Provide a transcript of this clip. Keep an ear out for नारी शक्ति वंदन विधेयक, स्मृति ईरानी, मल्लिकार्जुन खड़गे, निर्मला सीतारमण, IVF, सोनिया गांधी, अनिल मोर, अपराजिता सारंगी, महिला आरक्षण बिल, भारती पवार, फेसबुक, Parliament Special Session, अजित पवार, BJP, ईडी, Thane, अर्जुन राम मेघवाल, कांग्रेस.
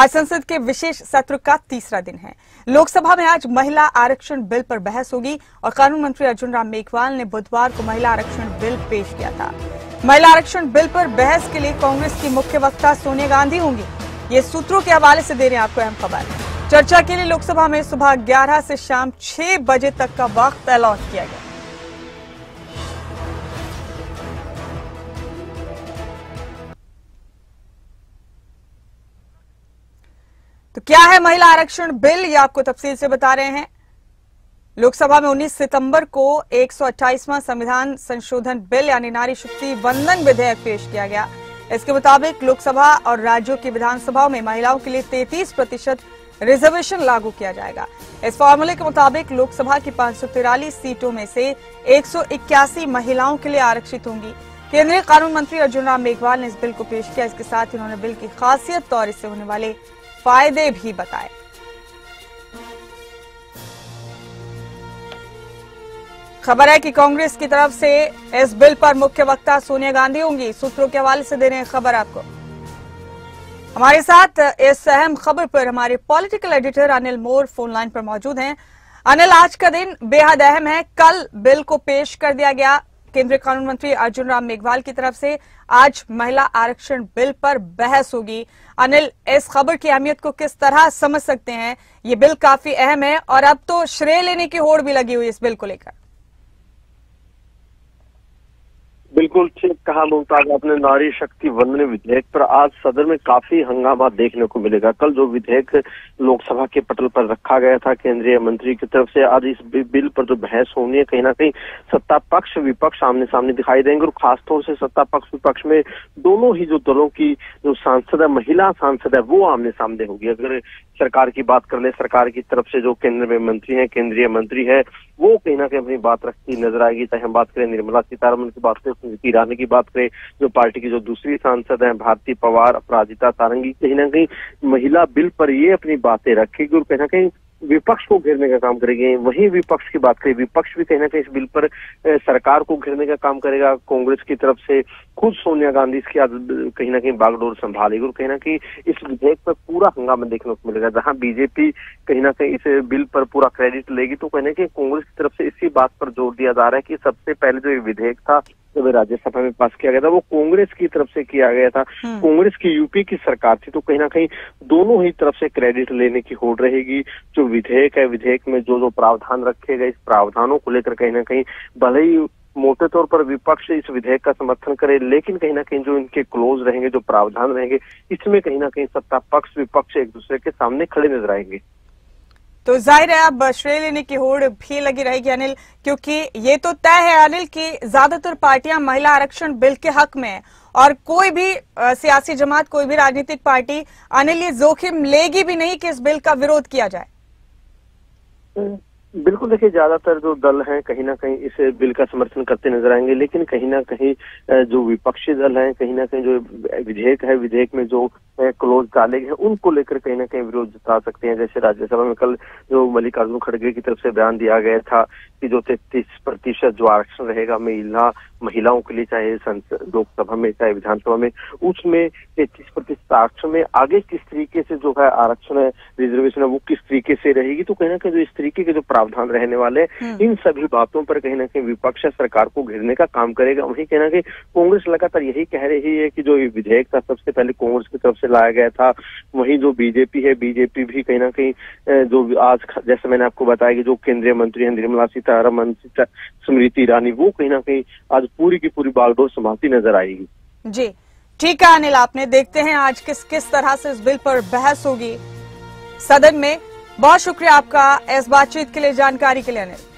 आज संसद के विशेष सत्र का तीसरा दिन है। लोकसभा में आज महिला आरक्षण बिल पर बहस होगी और कानून मंत्री अर्जुन राम मेघवाल ने बुधवार को महिला आरक्षण बिल पेश किया था। महिला आरक्षण बिल पर बहस के लिए कांग्रेस की मुख्य वक्ता सोनिया गांधी होंगी। ये सूत्रों के हवाले से दे रहे हैं आपको अहम खबर। चर्चा के लिए लोकसभा में सुबह 11 से शाम 6 बजे तक का वक्त अलॉट किया गया। तो क्या है महिला आरक्षण बिल, ये आपको तफसील से बता रहे हैं। लोकसभा में 19 सितंबर को 128वां संविधान संशोधन बिल यानी नारी शक्ति वंदन विधेयक पेश किया गया। इसके मुताबिक लोकसभा और राज्यों की विधानसभाओं में महिलाओं के लिए 33% रिजर्वेशन लागू किया जाएगा। इस फॉर्मूले के मुताबिक लोकसभा की 543 सीटों में से 181 महिलाओं के लिए आरक्षित होंगी। केंद्रीय कानून मंत्री अर्जुन राम मेघवाल ने इस बिल को पेश किया। इसके साथ उन्होंने बिल की खासियत और इससे होने वाले फायदे भी बताए। खबर है कि कांग्रेस की तरफ से इस बिल पर मुख्य वक्ता सोनिया गांधी होंगी। सूत्रों के हवाले से दे रहे हैं खबर आपको। हमारे साथ इस अहम खबर पर हमारे political editor अनिल मोर phone line पर मौजूद हैं। अनिल, आज का दिन बेहद अहम है। कल बिल को पेश कर दिया गया केंद्रीय कानून मंत्री अर्जुन राम मेघवाल की तरफ से। आज महिला आरक्षण बिल पर बहस होगी। अनिल, इस खबर की अहमियत को किस तरह समझ सकते हैं? ये बिल काफी अहम है और अब तो श्रेय लेने की होड़ भी लगी हुई इस बिल को लेकर। बिल्कुल ठीक कहा मुमताज आपने। नारी शक्ति वंदन विधेयक पर आज सदन में काफी हंगामा देखने को मिलेगा। कल जो विधेयक लोकसभा के पटल पर रखा गया था केंद्रीय मंत्री की तरफ से, आज इस बिल पर जो बहस होनी है, कहीं ना कहीं सत्ता पक्ष विपक्ष आमने सामने दिखाई देंगे। और खासतौर से सत्ता पक्ष विपक्ष में दोनों ही जो दलों की जो सांसद है, महिला सांसद है, वो आमने सामने होगी। अगर सरकार की बात कर ले, सरकार की तरफ से जो केंद्र में मंत्री है, केंद्रीय मंत्री है, वो कहीं ना कहीं अपनी बात रखती नजर आएगी। चाहे हम बात करें निर्मला सीतारमण की, बात करें स्मृति ईरानी की, बात करें जो पार्टी की जो दूसरी सांसद हैं भारती पवार, अपराजिता सारंगी, कहीं ना कहीं महिला बिल पर ये अपनी बातें रखेगी और कहीं ना कहीं विपक्ष को घेरने का काम करेंगे। वहीं विपक्ष की बात करें, विपक्ष भी कहीं ना कहीं इस बिल पर सरकार को घेरने का काम करेगा। कांग्रेस की तरफ से खुद सोनिया गांधी इसकी आज कहीं ना कहीं बागडोर संभालेगी और कहीं ना कहीं इस विधेयक पर पूरा हंगामा देखने को मिलेगा। जहां बीजेपी कहीं ना कहीं इस बिल पर पूरा क्रेडिट लेगी, तो कहीं ना कहीं कांग्रेस की तरफ से इसी बात पर जोर दिया जा रहा है कि सबसे पहले जो ये विधेयक था जब राज्यसभा में पास किया गया था, वो कांग्रेस की तरफ से किया गया था, कांग्रेस की यूपी की सरकार थी। तो कहीं ना कहीं दोनों ही तरफ से क्रेडिट लेने की होड़ रहेगी। जो विधेयक है, विधेयक में जो जो प्रावधान रखे गए, इस प्रावधानों को लेकर कहीं ना कहीं भले ही मोटे तौर पर विपक्ष इस विधेयक का समर्थन करे, लेकिन कहीं ना कहीं जो इनके क्लोज रहेंगे, जो प्रावधान रहेंगे, इसमें कहीं ना कहीं सत्ता पक्ष विपक्ष एक दूसरे के सामने खड़े नजर आएंगे। तो जाहिर है अब श्रेय लेने की होड़ भी लगी रहेगी अनिल, क्योंकि ये तो तय है अनिल कि ज्यादातर पार्टियां महिला आरक्षण बिल के हक में है और कोई भी सियासी जमात, कोई भी राजनीतिक पार्टी अनिल ये जोखिम लेगी भी नहीं कि इस बिल का विरोध किया जाए। बिल्कुल, देखिए ज्यादातर जो दल हैं कहीं ना कहीं इस बिल का समर्थन करते नजर आएंगे, लेकिन कहीं ना कहीं जो विपक्षी दल हैं, कहीं ना कहीं जो विधेयक है, विधेयक में जो क्लोज डाले गए हैं, उनको लेकर कहीं ना कहीं विरोध जता सकते हैं। जैसे राज्यसभा में कल जो मल्लिकार्जुन खड़गे की तरफ से बयान दिया गया था कि जो 33% जो आरक्षण रहेगा महिलाओं के लिए, चाहे लोकसभा में चाहे विधानसभा में, उसमें 33% आरक्षण में आगे किस तरीके से जो है आरक्षण है, रिजर्वेशन है, वो किस तरीके से रहेगी। तो कहीं ना कहीं जो इस तरीके के जो प्रावधान रहने वाले, इन सभी बातों पर कहीं ना कहीं विपक्ष सरकार को घेरने का काम करेगा। वहीं कहना कि कांग्रेस लगातार यही कह रही है कि जो ये विधेयक था सबसे पहले कांग्रेस की तरफ से लाया गया था। वहीं जो बीजेपी है, बीजेपी भी कहीं ना कहीं जो आज जैसे मैंने आपको बताया कि जो केंद्रीय मंत्री है निर्मला सीतारमण, स्मृति ईरानी, वो कहीं ना कहीं आज पूरी की पूरी बागडोर संभालती नजर आएगी। जी ठीक है अनिल, आपने देखते हैं आज किस किस तरह से इस बिल पर बहस होगी सदन में। बहुत शुक्रिया आपका इस बातचीत के लिए, जानकारी के लिए अनिल।